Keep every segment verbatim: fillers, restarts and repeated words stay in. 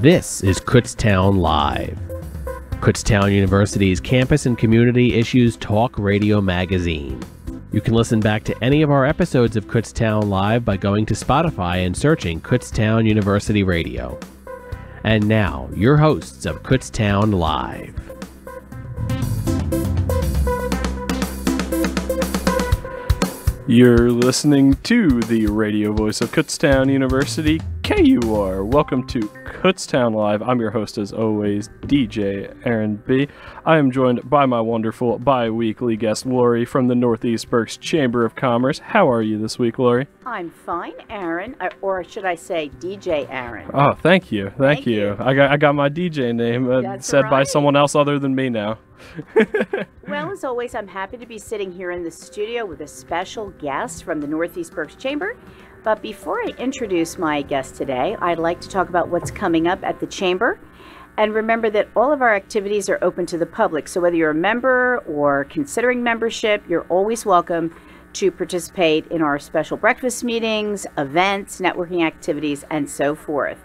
This is Kutztown Live, Kutztown University's campus and community issues talk radio magazine. You can listen back to any of our episodes of Kutztown Live by going to Spotify and searching Kutztown University Radio. And now, your hosts of Kutztown Live. You're listening to the radio voice of Kutztown University, K U R. Welcome to Kutztown Live. I'm your host, as always, D J Aaron B. I am joined by my wonderful bi-weekly guest, Lori, from the Northeast Berks Chamber of Commerce. How are you this week, Lori? I'm fine, Aaron, or should I say D J Aaron. Oh, thank you. Thank, thank you. you. I got I got my D J name uh, said right. by someone else other than me now. Well, as always, I'm happy to be sitting here in the studio with a special guest from the Northeast Berks Chamber. But before I introduce my guest today, I'd like to talk about what's coming up at the Chamber. And remember that all of our activities are open to the public. So whether you're a member or considering membership, you're always welcome to participate in our special breakfast meetings, events, networking activities, and so forth.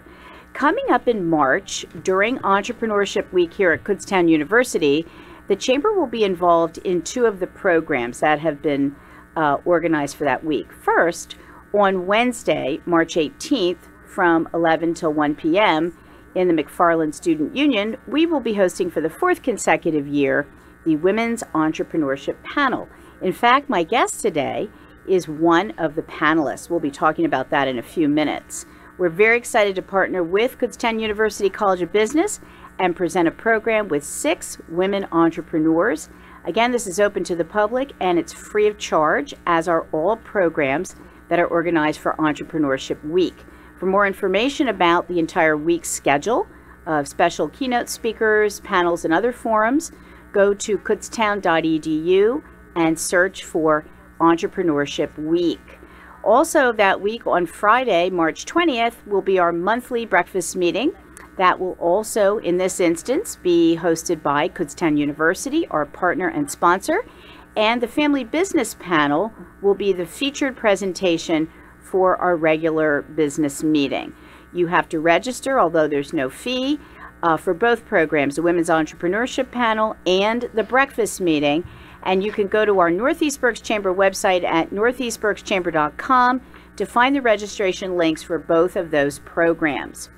Coming up in March, during Entrepreneurship Week here at Kutztown University, the Chamber will be involved in two of the programs that have been uh, organized for that week. First, on Wednesday, March eighteenth, from eleven till one p m in the McFarland Student Union, we will be hosting for the fourth consecutive year the Women's Entrepreneurship Panel. In fact, my guest today is one of the panelists. We'll be talking about that in a few minutes. We're very excited to partner with Kutztown University College of Business and present a program with six women entrepreneurs. Again, this is open to the public and it's free of charge, as are all programs that are organized for Entrepreneurship Week. For more information about the entire week's schedule of special keynote speakers, panels, and other forums, go to kutztown dot e d u and search for Entrepreneurship Week. Also that week on Friday, March twentieth, will be our monthly breakfast meeting. That will also, in this instance, be hosted by Kutztown University, our partner and sponsor. And the Family Business Panel will be the featured presentation for our regular business meeting. You have to register, although there's no fee, uh, for both programs, the Women's Entrepreneurship Panel and the Breakfast Meeting. And you can go to our Northeast Berks Chamber website at northeast berks chamber dot com to find the registration links for both of those programs.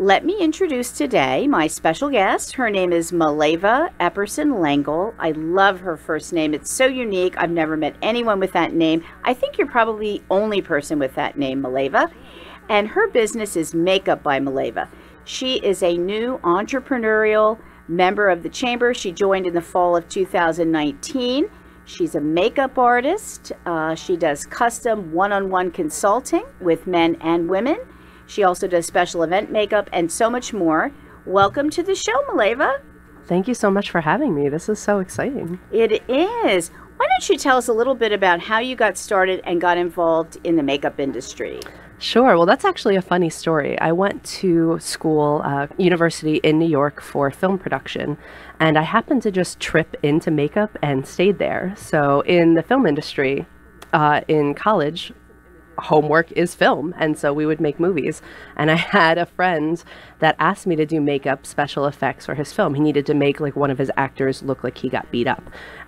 Let me introduce today my special guest. Her name is Maleeva Epperson Lengel. I love her first name. It's so unique. I've never met anyone with that name. I think you're probably the only person with that name, Maleeva. And her business is Makeup by Maleeva. She is a new entrepreneurial member of the Chamber. She joined in the fall of two thousand nineteen. She's a makeup artist. Uh, she does custom one-on-one consulting with men and women. She also does special event makeup and so much more. Welcome to the show, Maleeva. Thank you so much for having me. This is so exciting. It is. Why don't you tell us a little bit about how you got started and got involved in the makeup industry? Sure. Well, that's actually a funny story. I went to school, uh, university in New York for film production, and I happened to just trip into makeup and stayed there. So in the film industry, uh, in college, homework is film, and so we would make movies. And I had a friend that asked me to do makeup special effects for his film. He needed to make like one of his actors look like he got beat up.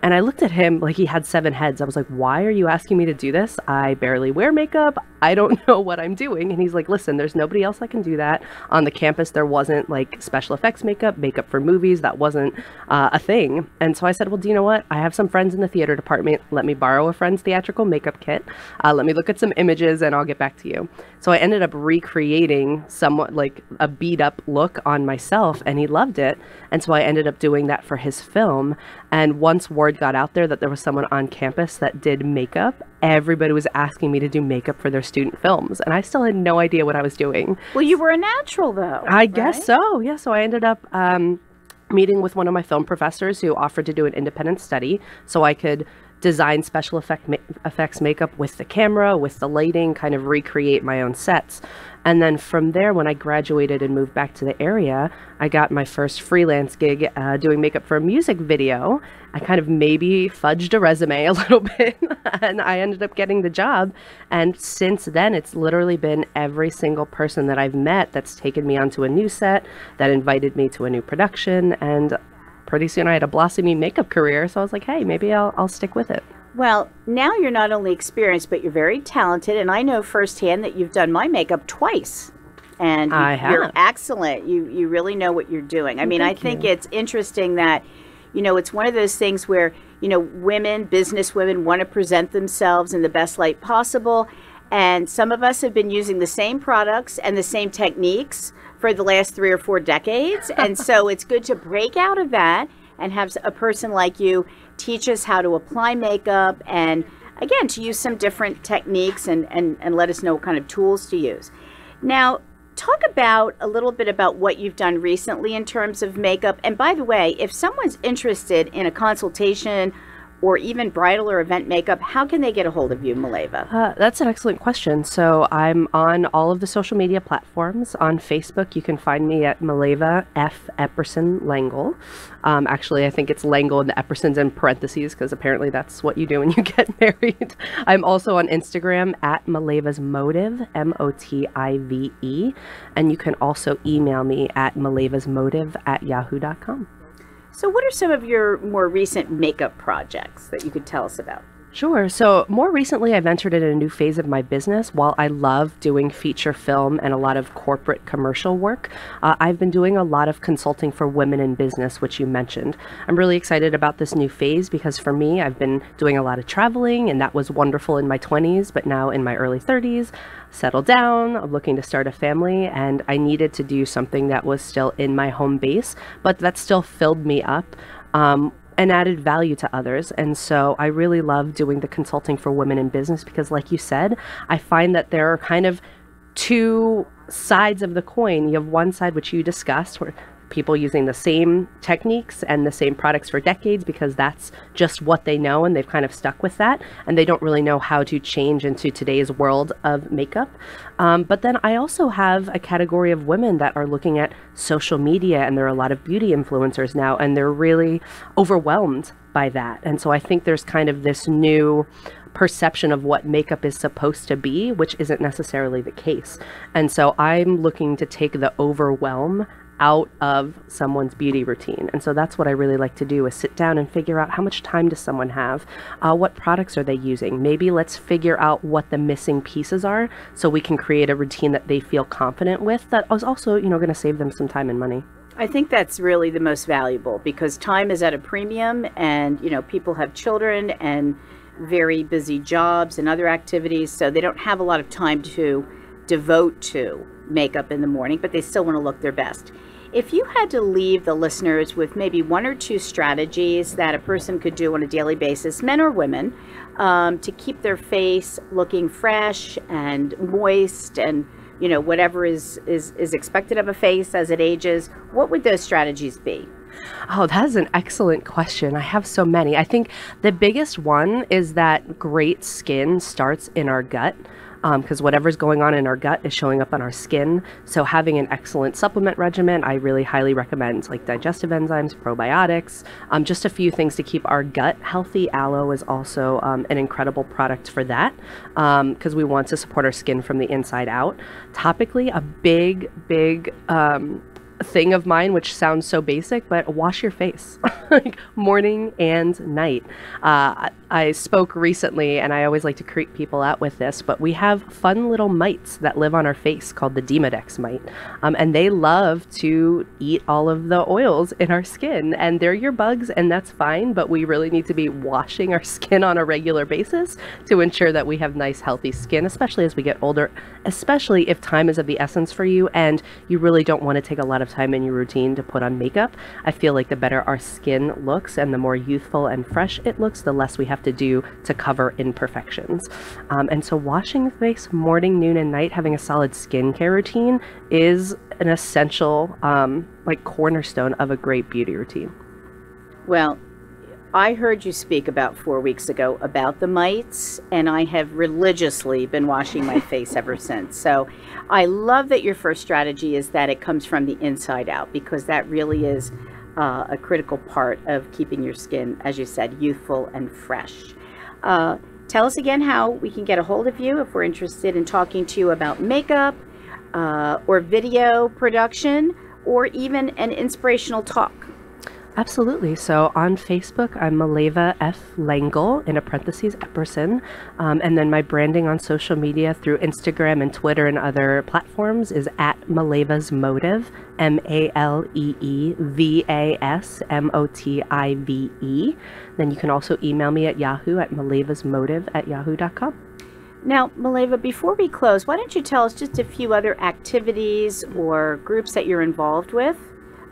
And I looked at him like he had seven heads. I was like, why are you asking me to do this? I barely wear makeup. I don't know what I'm doing. And he's like, listen, there's nobody else that can do that. On the campus, there wasn't like special effects makeup, makeup for movies. That wasn't uh, a thing. And so I said, well, do you know what? I have some friends in the theater department. Let me borrow a friend's theatrical makeup kit. Uh, let me look at some images and I'll get back to you. So I ended up recreating somewhat like a beat up look on myself, and he loved it. And so I ended up doing that for his film. And once word got out there that there was someone on campus that did makeup, everybody was asking me to do makeup for their student films. And I still had no idea what I was doing. Well, you were a natural though. I right? guess so. Yeah. So I ended up, um, meeting with one of my film professors who offered to do an independent study so I could design special effect ma effects makeup with the camera, with the lighting, kind of recreate my own sets. And then from there, when I graduated and moved back to the area, I got my first freelance gig uh, doing makeup for a music video. I kind of maybe fudged a resume a little bit, and I ended up getting the job. And since then, it's literally been every single person that I've met that's taken me onto a new set, that invited me to a new production. And pretty soon I had a blossoming makeup career, so I was like, hey, maybe I'll, I'll stick with it. Well, now you're not only experienced, but you're very talented, and I know firsthand that you've done my makeup twice, and I have. You're excellent. You you really know what you're doing. I mean, Thank I think you. It's interesting that, you know, it's one of those things where, you know, women, business women, want to present themselves in the best light possible, and some of us have been using the same products and the same techniques for the last three or four decades, and so it's good to break out of that and have a person like you teach us how to apply makeup, and again, to use some different techniques, and, and, and let us know what kind of tools to use. Now, talk about a little bit about what you've done recently in terms of makeup. And by the way, if someone's interested in a consultation or even bridal or event makeup, how can they get a hold of you, Maleeva? Uh, that's an excellent question. So I'm on all of the social media platforms. On Facebook, you can find me at Maleeva F. Epperson Lengel. Um, actually, I think it's Lengel and the Epperson's in parentheses, because apparently that's what you do when you get married. I'm also on Instagram at Maleeva's Motive, M O T I V E. And you can also email me at Maleeva's Motive at yahoo dot com. So what are some of your more recent makeup projects that you could tell us about? Sure. So more recently, I've entered in a new phase of my business. While I love doing feature film and a lot of corporate commercial work, uh, I've been doing a lot of consulting for women in business, which you mentioned. I'm really excited about this new phase because for me, I've been doing a lot of traveling, and that was wonderful in my twenties, but now in my early thirties, settle down, I'm looking to start a family, and I needed to do something that was still in my home base, but that still filled me up. Um, and added value to others. And so I really love doing the consulting for women in business because, like you said, I find that there are kind of two sides of the coin. You have one side, which you discussed, where people using the same techniques and the same products for decades because that's just what they know and they've kind of stuck with that, and they don't really know how to change into today's world of makeup. Um, but then I also have a category of women that are looking at social media, and there are a lot of beauty influencers now, and they're really overwhelmed by that. And so I think there's kind of this new perception of what makeup is supposed to be, which isn't necessarily the case. And so I'm looking to take the overwhelm out of someone's beauty routine. And so that's what I really like to do, is sit down and figure out how much time does someone have? Uh, what products are they using? Maybe let's figure out what the missing pieces are so we can create a routine that they feel confident with that is also, you know, gonna save them some time and money. I think that's really the most valuable because time is at a premium, and, you know, people have children and very busy jobs and other activities, so they don't have a lot of time to devote to makeup in the morning, but they still wanna look their best. If you had to leave the listeners with maybe one or two strategies that a person could do on a daily basis, men or women, um, to keep their face looking fresh and moist and, you know, whatever is, is, is expected of a face as it ages, what would those strategies be? Oh, that is an excellent question. I have so many. I think the biggest one is that great skin starts in our gut. Because um, whatever's going on in our gut is showing up on our skin. So having an excellent supplement regimen, I really highly recommend, like digestive enzymes, probiotics, um, just a few things to keep our gut healthy. Aloe is also um, an incredible product for that, because um, we want to support our skin from the inside out. Topically, a big, big um, thing of mine, which sounds so basic, but wash your face like morning and night. Uh, I spoke recently, and I always like to creep people out with this, but we have fun little mites that live on our face called the Demodex mite, um, and they love to eat all of the oils in our skin, and they're your bugs, and that's fine, but we really need to be washing our skin on a regular basis to ensure that we have nice, healthy skin, especially as we get older, especially if time is of the essence for you, and you really don't want to take a lot of time in your routine to put on makeup. I feel like the better our skin looks and the more youthful and fresh it looks, the less we have to do to cover imperfections. Um, and so washing the face morning, noon, and night, having a solid skincare routine is an essential um, like cornerstone of a great beauty routine. Well, I heard you speak about four weeks ago about the mites, and I have religiously been washing my face ever since. So I love that your first strategy is that it comes from the inside out, because that really is uh, a critical part of keeping your skin, as you said, youthful and fresh. Uh, tell us again how we can get a hold of you if we're interested in talking to you about makeup uh, or video production or even an inspirational talk. Absolutely. So on Facebook, I'm Maleeva F. Lengel, in a parentheses, Epperson. Um, and then my branding on social media through Instagram and Twitter and other platforms is at Maleeva's Motive, M A L E E V A S M O T I V E. Then you can also email me at Yahoo at Maleeva's Motive at yahoo dot com. Now, Maleeva, before we close, why don't you tell us just a few other activities or groups that you're involved with?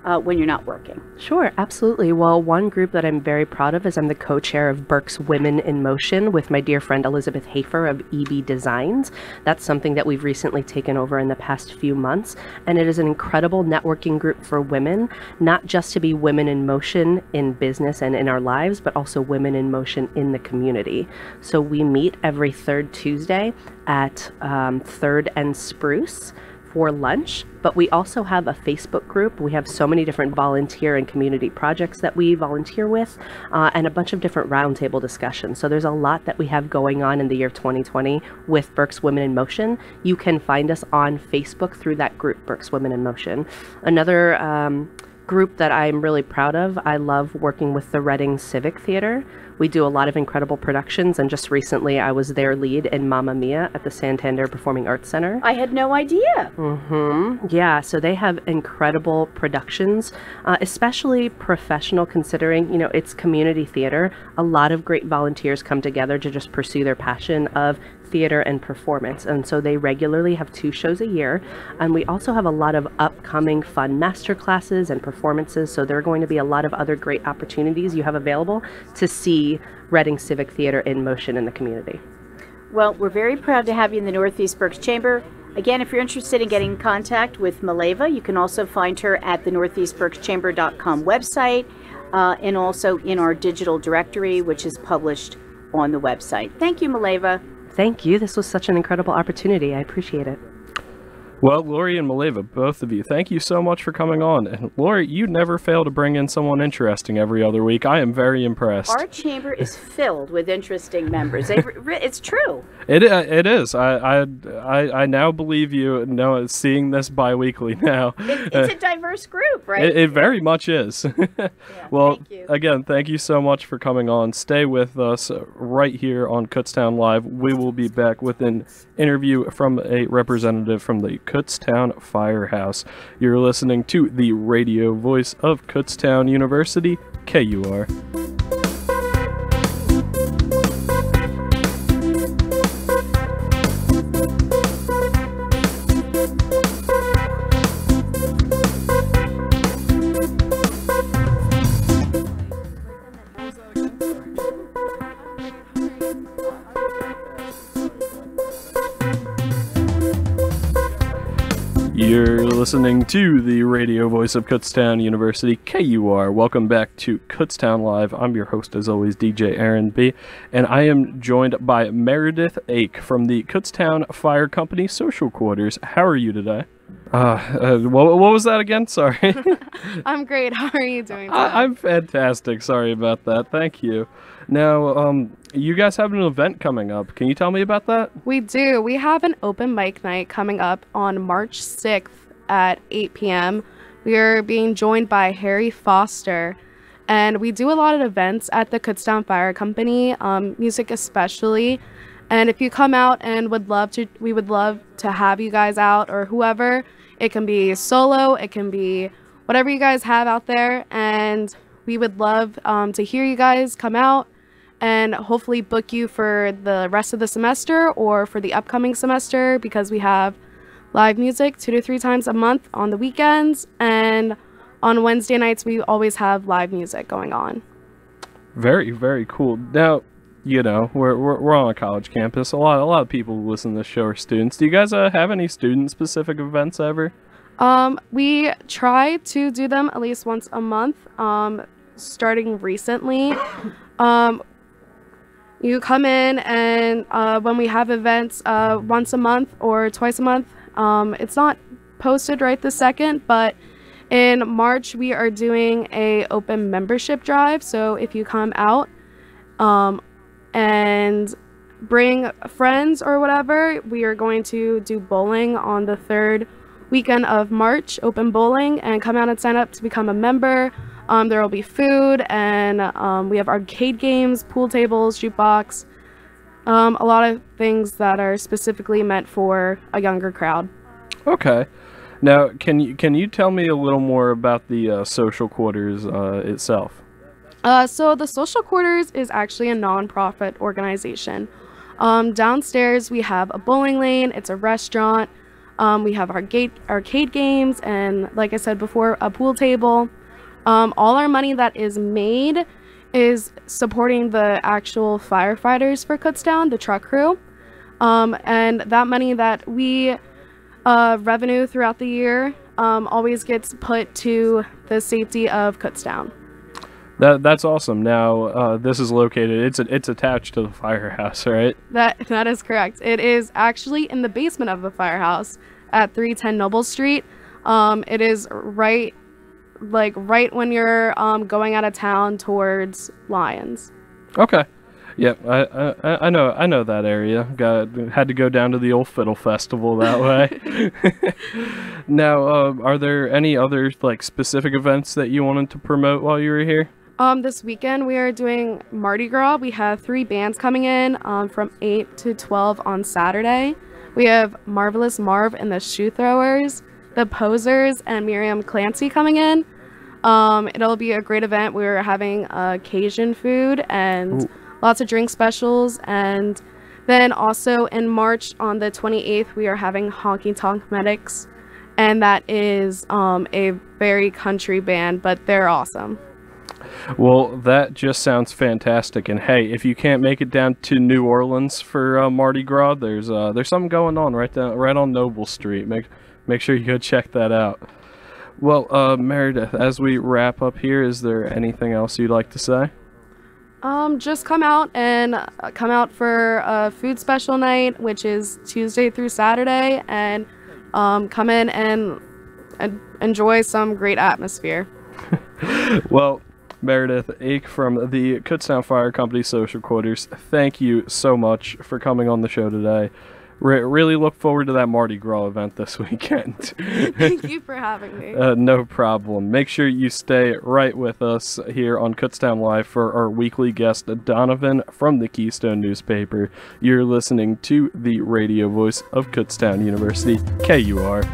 Uh, when you're not working. Sure, absolutely. Well, one group that I'm very proud of is I'm the co-chair of Berks Women in Motion with my dear friend Elizabeth Hafer of E B Designs. That's something that we've recently taken over in the past few months, and it is an incredible networking group for women, not just to be women in motion in business and in our lives, but also women in motion in the community. So we meet every third Tuesday at um, third and Spruce for lunch, but we also have a Facebook group. We have so many different volunteer and community projects that we volunteer with, uh, and a bunch of different roundtable discussions. So there's a lot that we have going on in the year twenty twenty with Berks Women in Motion. You can find us on Facebook through that group, Berks Women in Motion. Another um, group that I'm really proud of, I love working with the Reading Civic Theater. We do a lot of incredible productions, and just recently I was their lead in Mamma Mia at the Santander Performing Arts Center. I had no idea. Mm-hmm. Yeah, so they have incredible productions, uh, especially professional, considering, you know, it's community theater. A lot of great volunteers come together to just pursue their passion of theater and performance, and so they regularly have two shows a year, and we also have a lot of upcoming fun master classes and performances, so there are going to be a lot of other great opportunities you have available to see Reading Civic Theater in motion in the community. Well, we're very proud to have you in the Northeast Berks Chamber. Again, if you're interested in getting in contact with Maleeva, you can also find her at the northeast berks chamber dot com website, uh, and also in our digital directory, which is published on the website. Thank you, Maleeva. Thank you. This was such an incredible opportunity. I appreciate it. Well, Lori and Maleeva, both of you, thank you so much for coming on. And Lori, you never fail to bring in someone interesting every other week. I am very impressed. Our chamber is filled with interesting members. They, it's true. It it is. I I I now believe you. No, seeing this bi-weekly now. It, it's a diverse group, right? It, it very much is. Yeah, well, thank you. Again, thank you so much for coming on. Stay with us right here on Kutztown Live. We will be back with an interview from a representative from the Kutztown Firehouse. You're listening to the radio voice of Kutztown University, K U R. You're listening to the radio voice of Kutztown University, K U R. Welcome back to Kutztown Live. I'm your host, as always, D J Aaron B., and I am joined by Meredith Ake from the Kutztown Fire Company Social Quarters. How are you today? Uh, uh what, what was that again? Sorry. I'm great. How are you doing today? I, I'm fantastic. Sorry about that. Thank you. Now, um, you guys have an event coming up. Can you tell me about that? We do. We have an open mic night coming up on March sixth at eight p m We are being joined by Harry Foster. And we do a lot of events at the Kutztown Fire Company, um, music especially. And if you come out and would love to, we would love to have you guys out, or whoever. It can be solo. It can be whatever you guys have out there. And we would love um, to hear you guys come out, and hopefully book you for the rest of the semester or for the upcoming semester, because we have live music two to three times a month on the weekends, and on Wednesday nights we always have live music going on. Very, very cool. Now, you know, we're, we're, we're on a college campus. A lot, a lot of people who listen to the show are students. Do you guys uh, have any student-specific events ever? Um, we try to do them at least once a month. Um, starting recently. Um, you come in, and uh, when we have events uh, once a month or twice a month, um, it's not posted right this second, but in March we are doing a open membership drive. So if you come out um, and bring friends or whatever, we are going to do bowling on the third weekend of March, open bowling, and come out and sign up to become a member. Um, there will be food, and um, we have arcade games, pool tables, jukebox, um, a lot of things that are specifically meant for a younger crowd. Okay. Now, can you can you tell me a little more about the uh, social quarters uh, itself? Uh, so the social quarters is actually a nonprofit organization. Um, downstairs we have a bowling lane. It's a restaurant. Um, we have arcade arcade games, and like I said before, a pool table. Um, all our money that is made is supporting the actual firefighters for Kutztown, the truck crew. Um, and that money that we uh, revenue throughout the year um, always gets put to the safety of Kutztown. That, that's awesome. Now, uh, this is located, it's a, it's attached to the firehouse, right? That, that is correct. It is actually in the basement of the firehouse at three ten Noble Street. Um, it is right... like right when you're um going out of town towards Lyons. Okay. Yep. I, I I know I know that area. Got had to go down to the old Fiddle Festival that way. Now, uh, are there any other like specific events that you wanted to promote while you were here? Um, this weekend we are doing Mardi Gras. We have three bands coming in um from eight to twelve on Saturday. We have Marvelous Marv and the Shoe Throwers, the Posers, and Miriam Clancy coming in. Um, it'll be a great event. We're having uh, Cajun food and Ooh. Lots of drink specials. And then also in March on the twenty-eighth, we are having Honky Tonk Medics. And that is um, a very country band, but they're awesome. Well, that just sounds fantastic. And hey, if you can't make it down to New Orleans for uh, Mardi Gras, there's uh, there's something going on right down, right on Noble Street. Make Make sure you go check that out. Well, uh, Meredith, as we wrap up here, is there anything else you'd like to say? Um, just come out and uh, come out for a food special night, which is Tuesday through Saturday, and um, come in and uh, enjoy some great atmosphere. Well, Meredith Ake from the Kutztown Fire Company Social Quarters, thank you so much for coming on the show today. Re really look forward to that Mardi Gras event this weekend. Thank you for having me. Uh, no problem. Make sure you stay right with us here on Kutztown Live for our weekly guest, Donovan from the Keystone newspaper. You're listening to the radio voice of Kutztown University, K U R.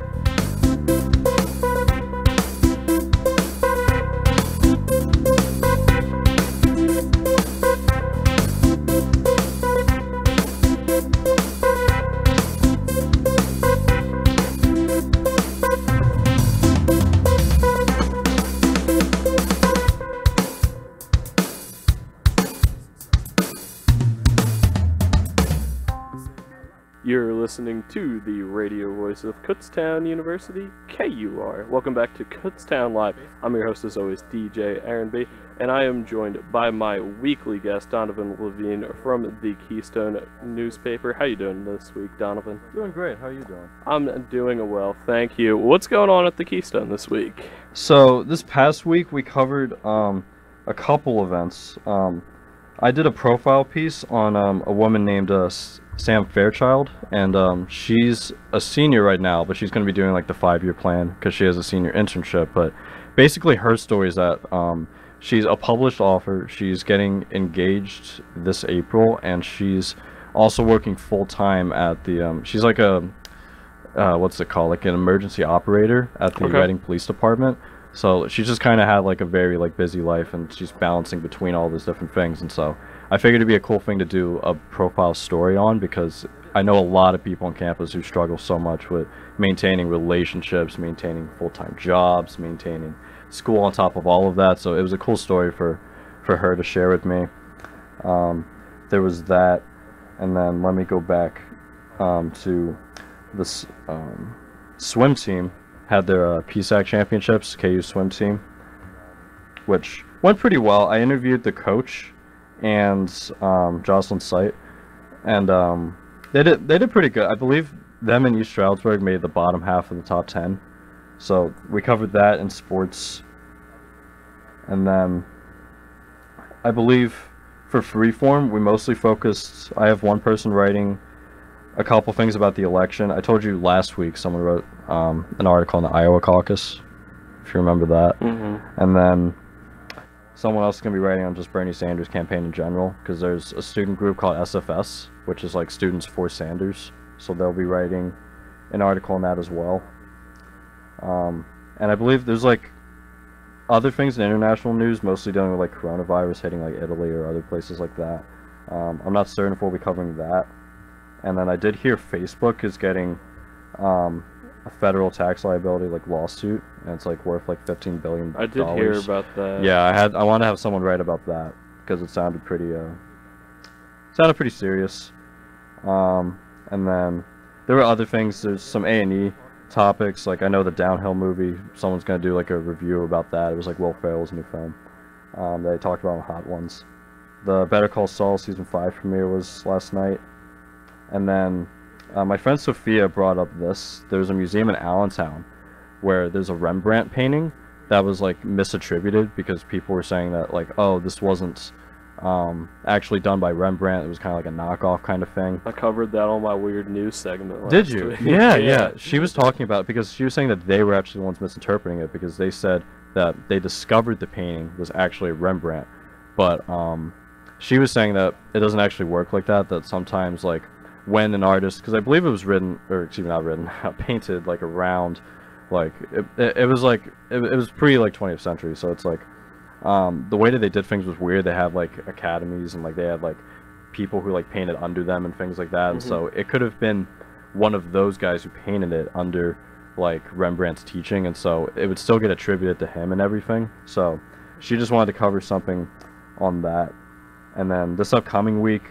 Listening to the radio voice of Kutztown University, K U R. Welcome back to Kutztown Live. I'm your host, as always, D J Aaron B., and I am joined by my weekly guest, Donovan Levine from the Keystone newspaper. How you doing this week, Donovan? Doing great. How are you doing? I'm doing well, thank you. What's going on at the Keystone this week? So this past week we covered um, a couple events. Um, I did a profile piece on um, a woman named uh, Sam Fairchild, and um, she's a senior right now, but she's going to be doing like the five-year plan because she has a senior internship. But basically her story is that um, she's a published author, she's getting engaged this April, and she's also working full-time at the um, she's like a uh, what's it called, like an emergency operator at the okay. Reading Police Department. So she's just kind of had like a very like busy life, and she's balancing between all those different things. And so I figured it'd be a cool thing to do a profile story on, because I know a lot of people on campus who struggle so much with maintaining relationships, maintaining full-time jobs, maintaining school on top of all of that. So it was a cool story for, for her to share with me. Um, there was that. And then let me go back um, to this um, swim team had their uh, P S A C championships, K U swim team, which went pretty well. I interviewed the coach and um, Jocelyn Seid, and um, they did they did pretty good. I believe them and East Stroudsburg made the bottom half of the top ten. So we covered that in sports, and then I believe for freeform we mostly focused. I have one person writing a couple things about the election. I told you last week someone wrote um, an article on the Iowa caucus, if you remember that. Mm-hmm. And then someone else is going to be writing on just Bernie Sanders' campaign in general, because there's a student group called S F S, which is like Students for Sanders, so they'll be writing an article on that as well. Um, and I believe there's like other things in international news, mostly dealing with like coronavirus hitting like Italy or other places like that. Um, I'm not certain if we'll be covering that. And then I did hear Facebook is getting um, a federal tax liability like lawsuit, and it's like worth like fifteen billion dollars. I did hear about that. Yeah, I had I want to have someone write about that because it sounded pretty uh, sounded pretty serious. Um, and then there were other things. There's some A and E topics, like I know the Downhill movie, someone's gonna do like a review about that. It was like Will Ferrell's new film um, that I talked about on Hot Ones. The Better Call Saul season five premiere was last night. And then uh, my friend Sophia brought up this. There's a museum in Allentown where there's a Rembrandt painting that was like misattributed because people were saying that like, oh, this wasn't um, actually done by Rembrandt. It was kind of like a knockoff kind of thing. I covered that on my weird news segment last Did you? Week. Yeah, yeah, yeah. She was talking about it because she was saying that they were actually the ones misinterpreting it, because they said that they discovered the painting was actually Rembrandt. But um, she was saying that it doesn't actually work like that, that sometimes like, when an artist, because I believe it was written, or excuse me, not written, painted like around, like it, it, it was like it, it was pre like twentieth century, so it's like um, the way that they did things was weird. They had like academies and like they had like people who like painted under them and things like that, and mm-hmm. so it could have been one of those guys who painted it under like Rembrandt's teaching, and so it would still get attributed to him and everything. So she just wanted to cover something on that. And then this upcoming week,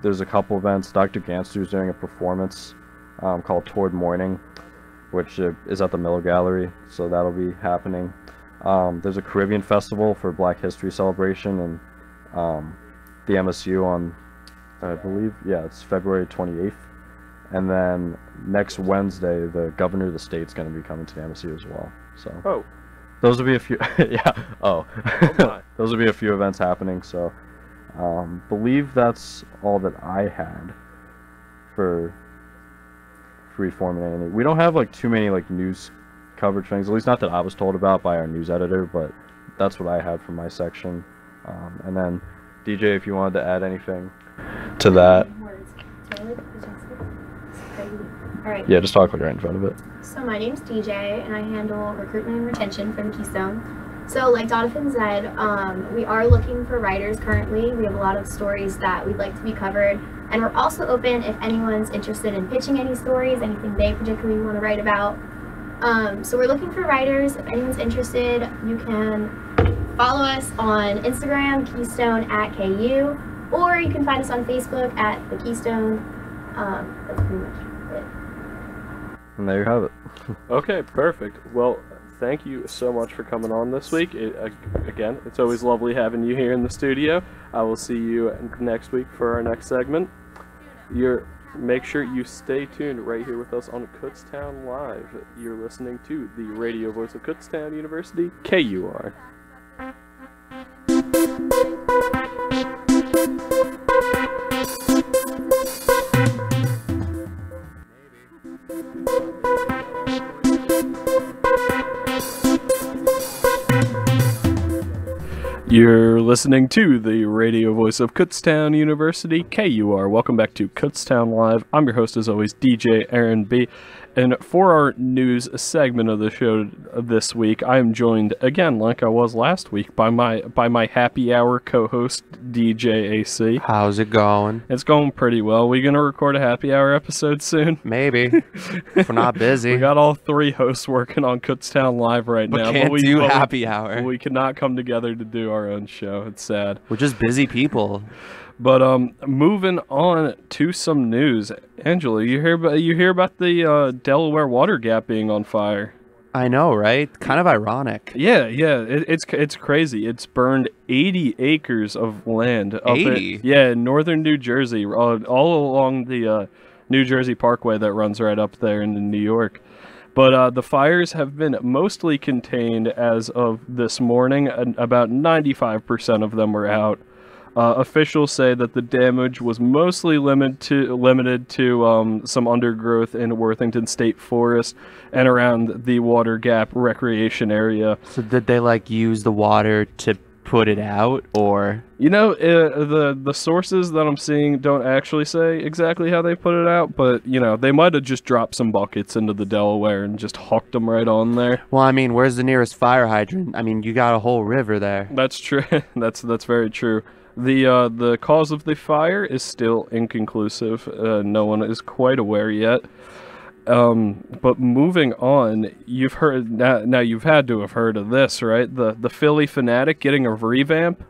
there's a couple events. Doctor Ganster's doing a performance um, called Toward Morning, which is at the Miller Gallery, so that'll be happening. Um, there's a Caribbean Festival for Black History Celebration, and um, the M S U on, I believe, yeah, it's February twenty-eighth. And then next Wednesday, the Governor of the State's going to be coming to the M S U as well. So oh. Those will be a few, yeah, oh. oh those will be a few events happening, so. Um, believe that's all that I had for Freeform and A and E. We don't have like too many like news coverage things, at least not that I was told about by our news editor, but that's what I had for my section. Um, and then D J, if you wanted to add anything to that. All right. Yeah, just talk like right in front of it. So my name's D J, and I handle recruitment and retention from Keystone. So like Donovan said, um, we are looking for writers currently. We have a lot of stories that we'd like to be covered. And we're also open if anyone's interested in pitching any stories, anything they particularly want to write about. Um, so we're looking for writers. If anyone's interested, you can follow us on Instagram, Keystone at K U, or you can find us on Facebook at The Keystone. Um, that's pretty much it. And there you have it. Okay, perfect. Well, thank you so much for coming on this week. It, uh, again, it's always lovely having you here in the studio. I will see you next week for our next segment. You're, make sure you stay tuned right here with us on Kutztown Live. You're listening to the radio voice of Kutztown University, K U R. You're listening to the radio voice of Kutztown University, K U R. Welcome back to Kutztown Live. I'm your host, as always, D J Aaron B. And for our news segment of the show this week, I am joined again, like I was last week, by my by my happy hour co-host, D J A C. How's it going? It's going pretty well. Are we gonna record a happy hour episode soon? Maybe. If we're not busy. We got all three hosts working on Kutztown Live right but now. Can't but we do happy hour. We cannot come together to do our own show. It's sad. We're just busy people. But um, moving on to some news, Angela, you hear about you hear about the uh, Delaware water gap being on fire? I know, right? Kind of ironic. Yeah, yeah. It, it's it's crazy. It's burned eighty acres of land. Up eighty? At, yeah, in northern New Jersey, uh, all along the uh, New Jersey Parkway that runs right up there into New York. But uh, the fires have been mostly contained as of this morning. And about ninety-five percent of them were out. Uh, officials say that the damage was mostly limit to, limited to um, some undergrowth in Worthington State Forest and around the Water Gap recreation area. So did they, like, use the water to put it out, or...? You know, uh, the, the sources that I'm seeing don't actually say exactly how they put it out, but, you know, they might have just dropped some buckets into the Delaware and just hucked them right on there. Well, I mean, where's the nearest fire hydrant? I mean, you got a whole river there. That's true. that's, that's very true. The uh, the cause of the fire is still inconclusive. Uh, no one is quite aware yet. Um, but moving on, you've heard now, now. You've had to have heard of this, right? The the Philly Fanatic getting a revamp.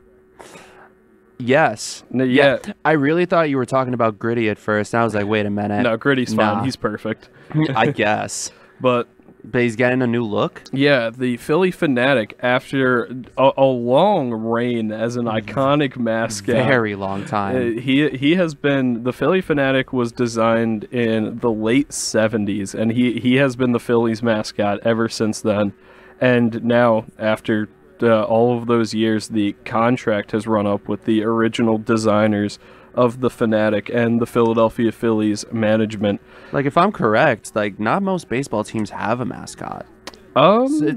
Yes. No, yeah. yeah. I really thought you were talking about Gritty at first. And I was like, wait a minute. No, Gritty's nah. fine. He's perfect. I guess. But. But he's getting a new look? Yeah, the Philly Fanatic, after a, a long reign as an iconic mascot. Very long time. He he has been, the Philly Fanatic was designed in the late seventies, and he, he has been the Phillies mascot ever since then. And now, after uh, all of those years, the contract has run up with the original designers of the Fanatic and the Philadelphia Phillies management. Like, if I'm correct, like, not most baseball teams have a mascot. Um, so it,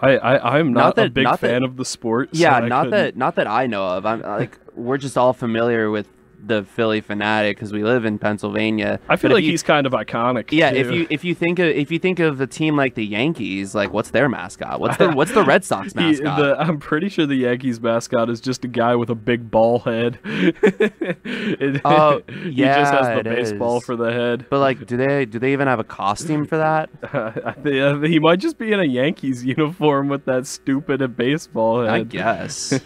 I, I, I'm not, not that, a big not fan that, of the sport. Yeah, so not, that, not that I know of. I'm like, we're just all familiar with the Philly Fanatic because we live in Pennsylvania. I feel but like you, he's kind of iconic. Yeah, too. if you if you think of if you think of a team like the Yankees, like, what's their mascot? What's the what's the Red Sox mascot? He, the, I'm pretty sure the Yankees mascot is just a guy with a big ball head. it, oh, yeah, he just has the baseball is. for the head. But like, do they do they even have a costume for that? Uh, they, uh, he might just be in a Yankees uniform with that stupid baseball head. I guess,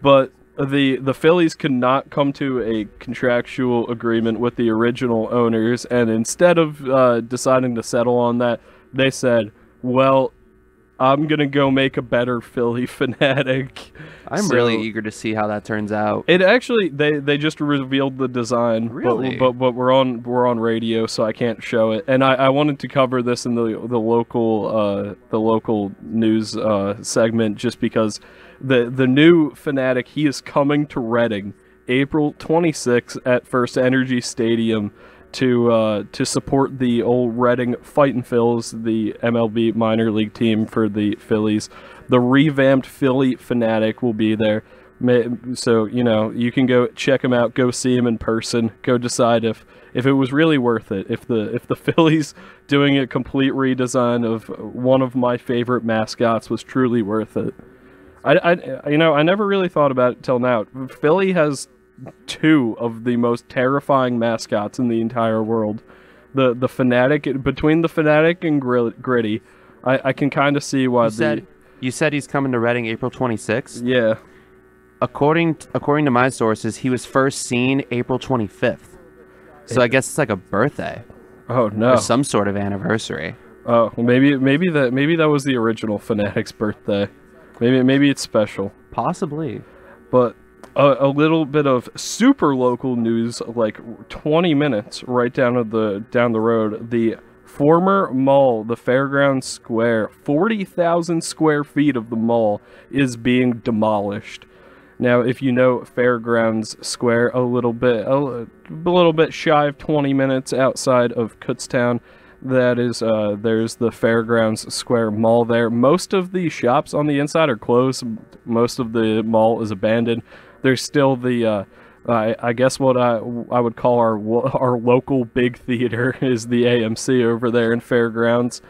but. The, the Phillies could not come to a contractual agreement with the original owners, and instead of uh, deciding to settle on that, they said, well, I'm going to go make a better Philly Fanatic. I'm so, really eager to see how that turns out. It actually, they, they just revealed the design, really? but, but, but we're on we're on radio, so I can't show it. And I, I wanted to cover this in the, the, local, uh, the local news uh, segment just because... The the new Fanatic, he is coming to Reading April twenty-sixth at First Energy Stadium to uh, to support the old Reading Fightin' Phils, the M L B minor league team for the Phillies. The revamped Philly Fanatic will be there. So, you know, you can go check him out, go see him in person, go decide if, if it was really worth it. If the if the Phillies doing a complete redesign of one of my favorite mascots was truly worth it. I, I, you know, I never really thought about it till now. Philly has two of the most terrifying mascots in the entire world. The the Fanatic, between the Fanatic and Gritty, I, I can kind of see why you the... Said, you said he's coming to Reading April twenty-sixth? Yeah. According to, according to my sources, he was first seen April twenty-fifth. So it, I guess it's like a birthday. Oh, no. Or some sort of anniversary. Oh, well, maybe, maybe, that, maybe that was the original Fanatic's birthday. Maybe maybe it's special. Possibly. But a, a little bit of super local news, like twenty minutes right down of the down the road. The former mall, the Fairgrounds Square, forty thousand square feet of the mall is being demolished. Now, if you know Fairgrounds Square, a little bit a, a little bit shy of twenty minutes outside of Kutztown. That is, uh, there's the Fairgrounds Square Mall there. Most of the shops on the inside are closed. Most of the mall is abandoned. There's still the, uh, I, I guess what I, I would call our, our local big theater is the A M C over there in Fairgrounds.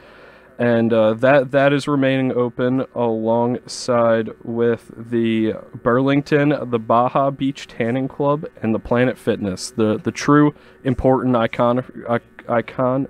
And uh, that, that is remaining open alongside with the Burlington, the Baja Beach Tanning Club, and the Planet Fitness. The, the true important icon, icon,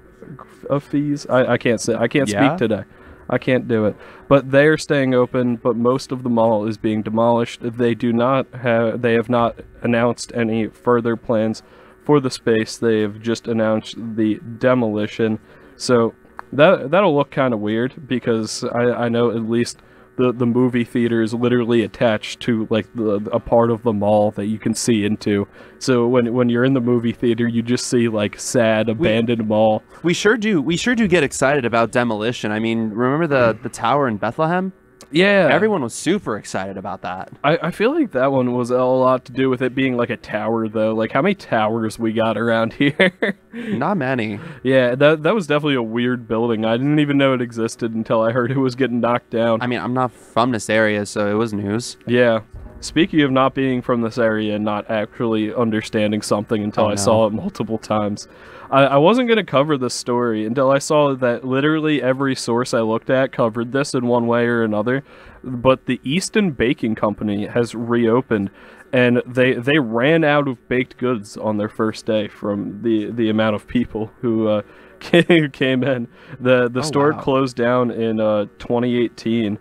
of fees. I, I can't say I can't yeah. speak today. I can't do it. But they are staying open, but most of the mall is being demolished. They do not have they have not announced any further plans for the space. They have just announced the demolition. So that that'll look kind of weird, because I, I know at least the the movie theater is literally attached to like the, a part of the mall that you can see into. So when when you're in the movie theater, you just see like sad abandoned we, mall. We sure do. We sure do get excited about demolition. I mean, remember the the tower in Bethlehem? Yeah, everyone was super excited about that. I, I feel like that one was a lot to do with it being like a tower, though. Like, how many towers we got around here? Not many. Yeah, that that was definitely a weird building. I didn't even know it existed until I heard it was getting knocked down. I mean, I'm not from this area, so it was news. Yeah. Speaking of not being from this area and not actually understanding something until oh, I no. saw it multiple times, I, I wasn't going to cover this story until I saw that literally every source I looked at covered this in one way or another. But the Easton Baking Company has reopened, and they they ran out of baked goods on their first day from the the amount of people who uh, came in. The the oh, store wow. closed down in uh, twenty eighteen,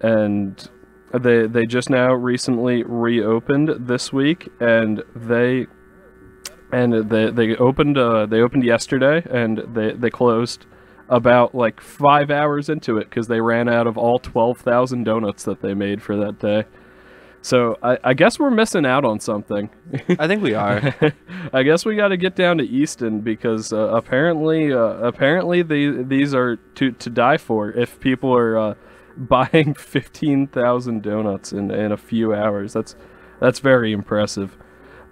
and They they just now recently reopened this week, and they and they they opened uh they opened yesterday, and they they closed about like five hours into it because they ran out of all twelve thousand donuts that they made for that day. So I I guess we're missing out on something. I think we are. I guess we got to get down to Easton, because uh, apparently uh, apparently the these are to to die for if people are Uh, buying fifteen thousand donuts in, in a few hours. That's that's very impressive.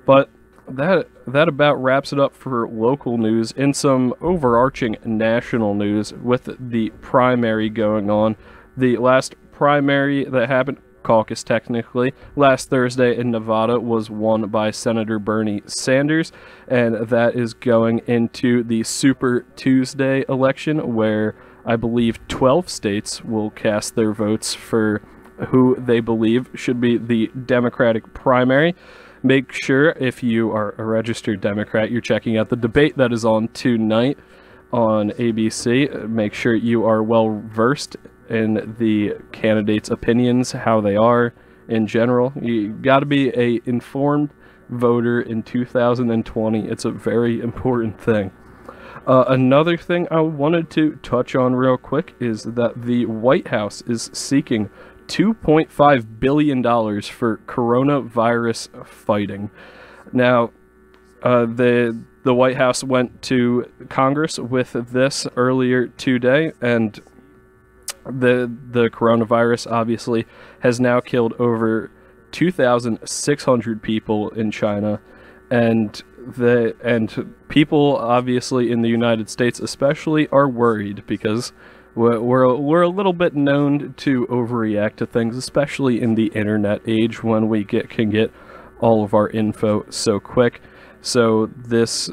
But that that about wraps it up for local news. In some overarching national news, with the primary going on, the last primary that happened, caucus technically, last Thursday in Nevada was won by Senator Bernie Sanders, and that is going into the Super Tuesday election, where I believe twelve states will cast their votes for who they believe should be the Democratic primary. Make sure, if you are a registered Democrat, you're checking out the debate that is on tonight on A B C. Make sure you are well versed in the candidates' opinions, how they are in general. You got to be a informed voter in two thousand twenty. It's a very important thing. Uh, another thing I wanted to touch on real quick is that the White House is seeking two point five billion dollars for coronavirus fighting. Now, uh, the, the White House went to Congress with this earlier today, and the, the coronavirus obviously has now killed over two thousand six hundred people in China, and The, and people, obviously, in the United States especially, are worried because we're, we're, we're a little bit known to overreact to things, especially in the internet age when we get can get all of our info so quick. So this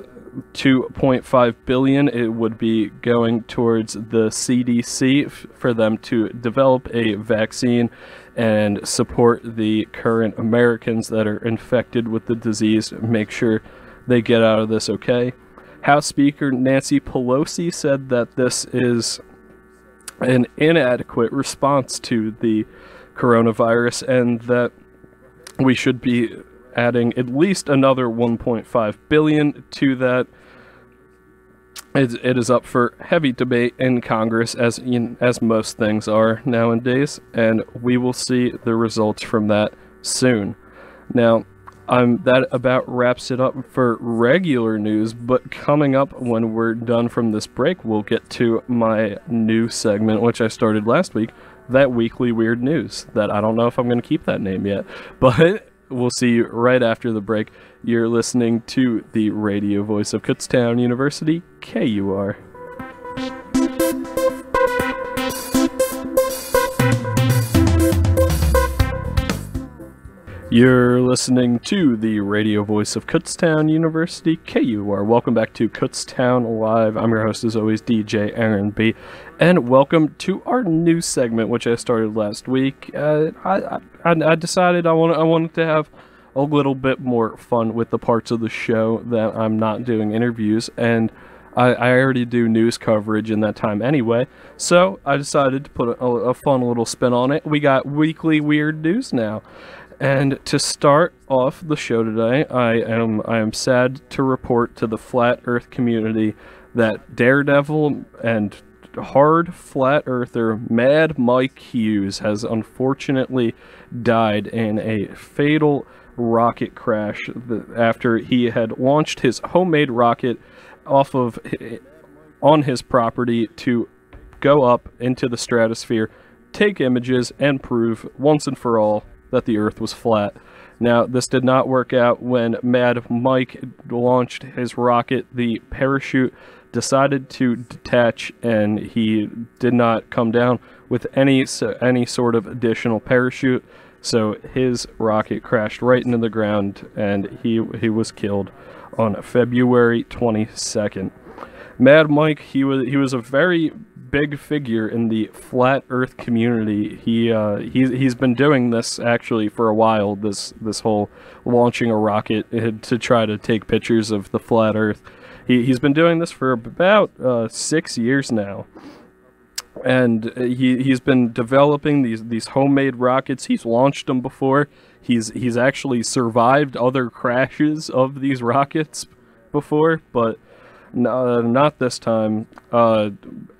two point five billion dollars, it would be going towards the C D C f for them to develop a vaccine and support the current Americans that are infected with the disease. Make sure they get out of this okay. House Speaker Nancy Pelosi said that this is an inadequate response to the coronavirus, and that we should be adding at least another one point five billion dollars to that. It, it is up for heavy debate in Congress, as in, as most things are nowadays, and we will see the results from that soon. Now, Um, that about wraps it up for regular news, but coming up when we're done from this break, we'll get to my new segment, which I started last week, that weekly weird news, that I don't know if I'm going to keep that name yet, but we'll see you right after the break. You're listening to the radio voice of Kutztown University, K U R. You're listening to the radio voice of Kutztown University, K U R. Welcome back to Kutztown Live. I'm your host, as always, D J Aaron B. And welcome to our new segment, which I started last week. Uh, I, I, I decided I, want, I wanted to have a little bit more fun with the parts of the show that I'm not doing interviews. And I, I already do news coverage in that time anyway. So I decided to put a, a fun little spin on it. We got weekly weird news now. And to start off the show today, I am I am sad to report to the Flat Earth community that Daredevil and hard flat earther Mad Mike Hughes has unfortunately died in a fatal rocket crash after he had launched his homemade rocket off of on his property to go up into the stratosphere, take images, and prove once and for all that the Earth was flat. Now, this did not work out. When Mad Mike launched his rocket, the parachute decided to detach, and he did not come down with any any sort of additional parachute. So his rocket crashed right into the ground, and he he was killed on February twenty-second. Mad Mike, he was he was a very big figure in the flat Earth community. He uh, he's he's been doing this actually for a while. This this whole launching a rocket to try to take pictures of the flat Earth. He he's been doing this for about uh, six years now. And he he's been developing these these homemade rockets. He's launched them before. He's he's actually survived other crashes of these rockets before, but no, not this time. Uh,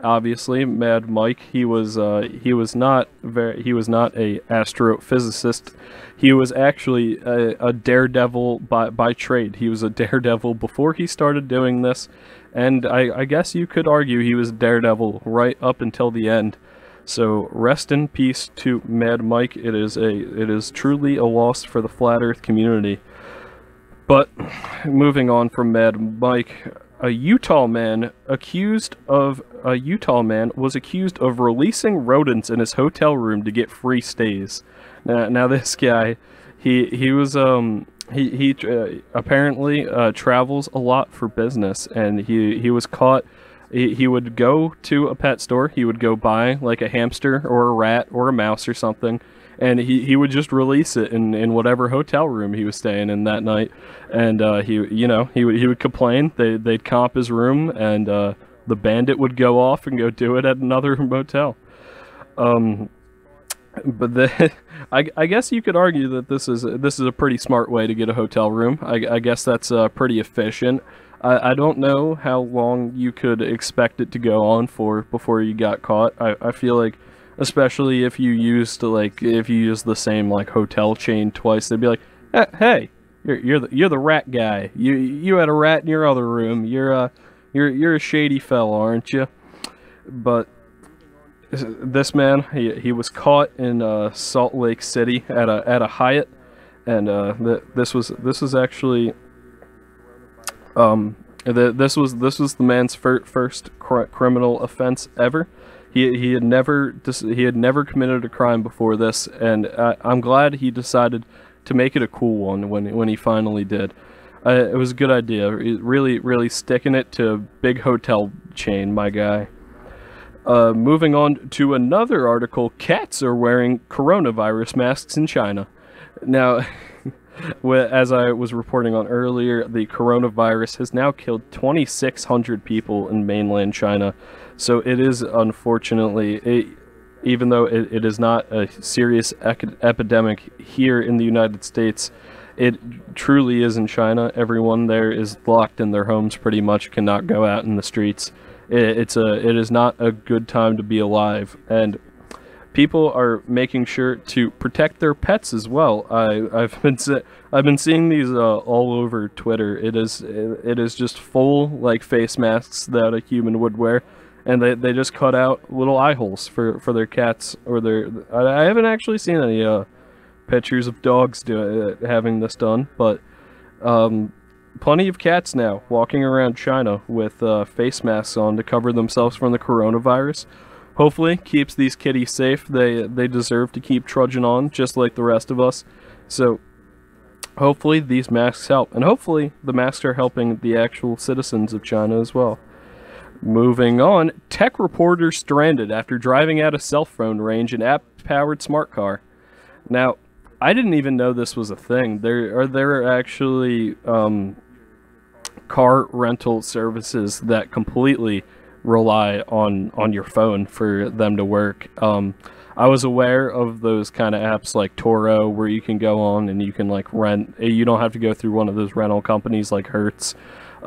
obviously, Mad Mike, he was uh, he was not very he was not a astrophysicist. He was actually a, a daredevil by by trade. He was a daredevil before he started doing this. And I, I guess you could argue he was a daredevil right up until the end. So rest in peace to Mad Mike. It is a it is truly a loss for the flat Earth community. But moving on from Mad Mike, a Utah man accused of a Utah man was accused of releasing rodents in his hotel room to get free stays. Now, now this guy, he he was um. He, he uh, apparently uh, travels a lot for business, and he, he was caught. He, he would go to a pet store. He would go buy like a hamster or a rat or a mouse or something, and he, he would just release it in, in whatever hotel room he was staying in that night. And uh, he you know he would he would complain. They they'd comp his room, and uh, the bandit would go off and go do it at another motel. Um. But the, I, I guess you could argue that this is this is a pretty smart way to get a hotel room. I, I guess that's uh, pretty efficient. I, I don't know how long you could expect it to go on for before you got caught. I, I feel like, especially if you used to like if you use the same like hotel chain twice, they'd be like, hey, hey you're you're the you're the rat guy. You you had a rat in your other room. You're a you're you're a shady fella, aren't you? But this man, he, he was caught in uh, Salt Lake City at a at a Hyatt, and uh, th this was this was actually um th this was this was the man's fir first cr criminal offense ever. He he had never he had never committed a crime before this, and I, I'm glad he decided to make it a cool one when when he finally did. Uh, it was a good idea. Really really sticking it to a big hotel chain, my guy. Uh, moving on to another article, cats are wearing coronavirus masks in China. Now, as I was reporting on earlier, the coronavirus has now killed twenty-six hundred people in mainland China. So it is, unfortunately, it, even though it, it is not a serious epidemic here in the United States, it truly is in China. Everyone there is locked in their homes pretty much, cannot go out in the streets. It's a, it is not a good time to be alive, and people are making sure to protect their pets as well. I, I've been, se I've been seeing these uh, all over Twitter. It is, it is just full like face masks that a human would wear, and they, they just cut out little eye holes for, for their cats or their. I haven't actually seen any uh, pictures of dogs do uh, having this done, but. Um, Plenty of cats now walking around China with uh, face masks on to cover themselves from the coronavirus. Hopefully keeps these kitties safe. They they deserve to keep trudging on just like the rest of us. So hopefully these masks help, and hopefully the masks are helping the actual citizens of China as well. Moving on, tech reporter stranded after driving out of cell phone range in app-powered smart car. Now, I didn't even know this was a thing. There are there are actually um, car rental services that completely rely on on your phone for them to work. Um, I was aware of those kind of apps like Turo, where you can go on and you can like rent. You don't have to go through one of those rental companies like Hertz.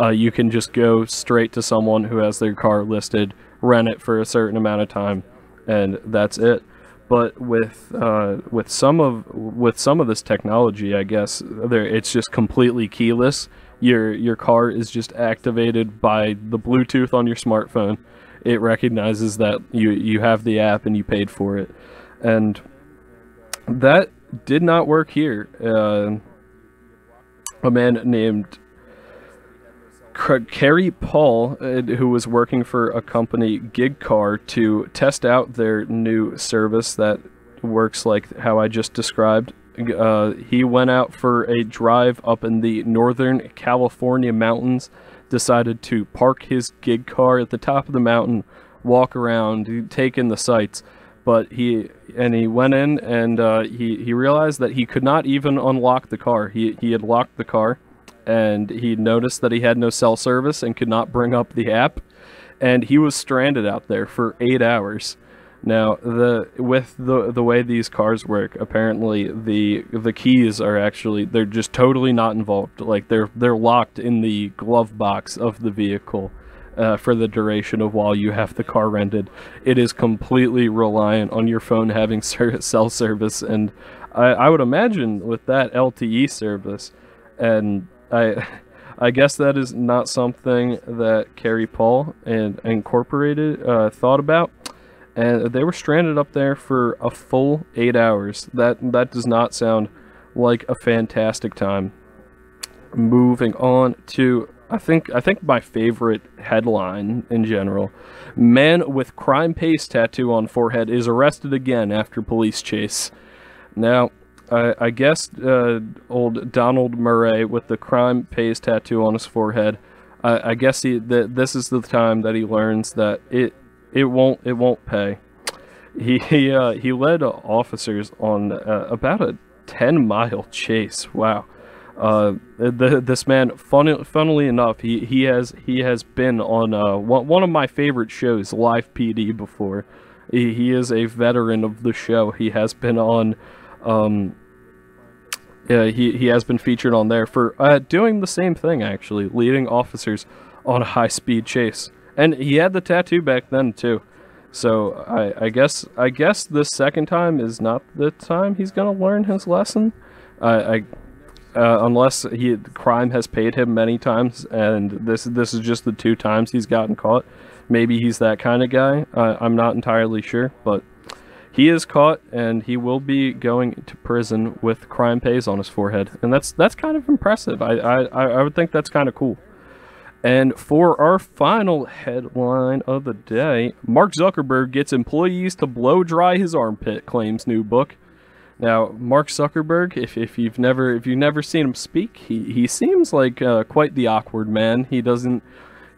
Uh, you can just go straight to someone who has their car listed, rent it for a certain amount of time, and that's it. But with uh, with some of with some of this technology, I guess there it's just completely keyless. Your your car is just activated by the Bluetooth on your smartphone. It recognizes that you you have the app and you paid for it, and that did not work here. Uh, a man named Kerry Paul, who was working for a company, Gig Car, to test out their new service that works like how I just described, uh, he went out for a drive up in the northern California mountains, decided to park his Gig Car at the top of the mountain, walk around, take in the sights. But he and he went in and uh, he, he realized that he could not even unlock the car. He, he had locked the car, and he noticed that he had no cell service and could not bring up the app, and he was stranded out there for eight hours. Now, the with the the way these cars work, apparently the the keys are actually they're just totally not involved. Like they're they're locked in the glove box of the vehicle uh, for the duration of while you have the car rented. It is completely reliant on your phone having cell service, and I, I would imagine with that L T E service. And I, I guess that is not something that Kerry Paul and Incorporated uh, thought about, and they were stranded up there for a full eight hours. That that does not sound like a fantastic time. Moving on to I think I think my favorite headline in general: man with crime pace tattoo on forehead is arrested again after police chase. Now, I, I guess uh, old Donald Murray with the crime pays tattoo on his forehead. I, I guess he that this is the time that he learns that it it won't it won't pay. He he, uh, he led officers on uh, about a ten mile chase. Wow, uh, the, this man. Funny, funnily enough, he he has he has been on uh, one one of my favorite shows, Live P D, before. He, he is a veteran of the show. He has been on. Um, yeah, he, he has been featured on there for uh, doing the same thing, actually, leading officers on a high-speed chase. And he had the tattoo back then, too. So I, I guess I guess this second time is not the time he's going to learn his lesson. Uh, I, uh, unless he, crime has paid him many times, and this, this is just the two times he's gotten caught. Maybe he's that kind of guy. Uh, I'm not entirely sure, but... he is caught, and he will be going to prison with crime pays on his forehead. And that's that's kind of impressive. I, I, I would think that's kind of cool. And for our final headline of the day, Mark Zuckerberg gets employees to blow dry his armpit, claims new book. Now, Mark Zuckerberg, if, if you've never if you've never seen him speak, he, he seems like uh, quite the awkward man. He doesn't...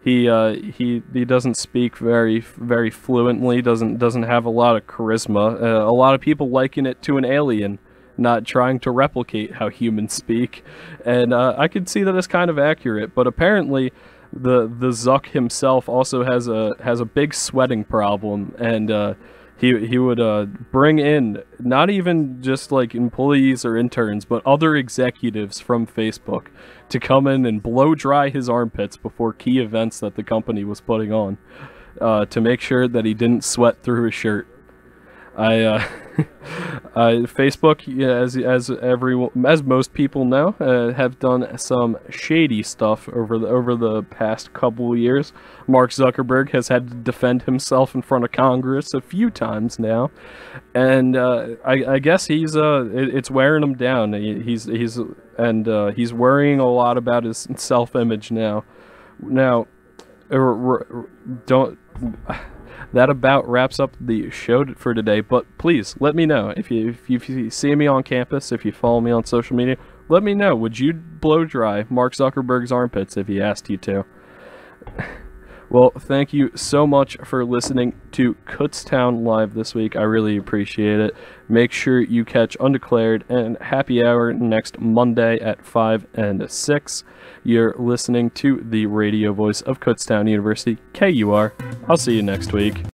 He uh, he he doesn't speak very very fluently. Doesn't doesn't have a lot of charisma. Uh, a lot of people liken it to an alien, not trying to replicate how humans speak. And uh, I could see that as kind of accurate. But apparently, the the Zuck himself also has a has a big sweating problem, and uh, he he would uh, bring in not even just like employees or interns, but other executives from Facebook to come in and blow dry his armpits before key events that the company was putting on, uh, to make sure that he didn't sweat through his shirt. I, uh, I Facebook, as as everyone, as most people know, uh, have done some shady stuff over the over the past couple of years. Mark Zuckerberg has had to defend himself in front of Congress a few times now, and uh, I, I guess he's uh, it, it's wearing him down. He, he's he's and uh, he's worrying a lot about his self-image now. Now, don't. That about wraps up the show for today, but please let me know if you, if you if you see me on campus, if you follow me on social media, let me know. Would you blow dry Mark Zuckerberg's armpits if he asked you to? Well, thank you so much for listening to Kutztown Live this week. I really appreciate it. Make sure you catch Undeclared and Happy Hour next Monday at five and six. You're listening to the radio voice of Kutztown University, K U R. I'll see you next week.